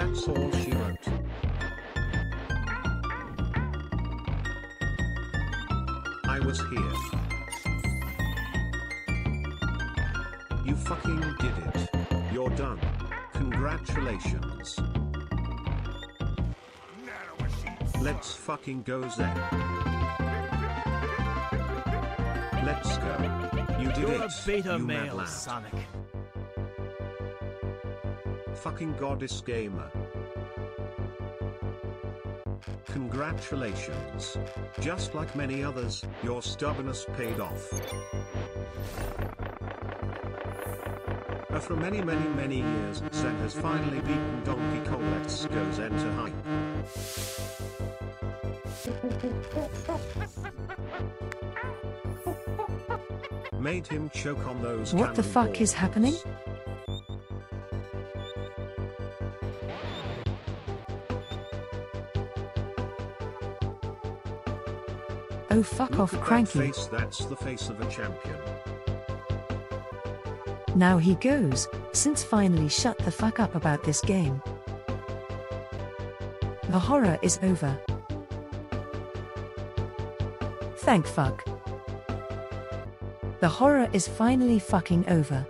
that's all she wrote. I was here. You fucking did it. You're done. Congratulations. Let's fucking go, Zen. Let's go. You did it. You're a beta male, Sonic. Fucking goddess gamer. Congratulations. Just like many others, your stubbornness paid off. After many, many, many years, Zen has finally beaten Donkey Kong. Let's go, Zen to hype. Made him choke on those. What the fuck balls. Is happening? Oh, fuck off, Cranky. Face, that's the face of a champion. Now he goes, since finally shut the fuck up about this game. The horror is over. Thank fuck. The horror is finally fucking over.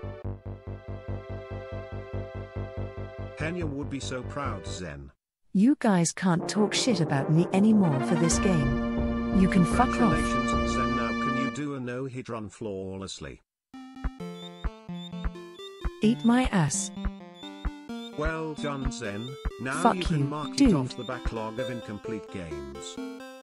Kenya would be so proud, Zen. You guys can't talk shit about me anymore for this game. You can fuck off. Congratulations, Zen. Now can you do a no-hit run flawlessly? Eat my ass. Well done, Zen. Now you can mark it off the backlog of incomplete games.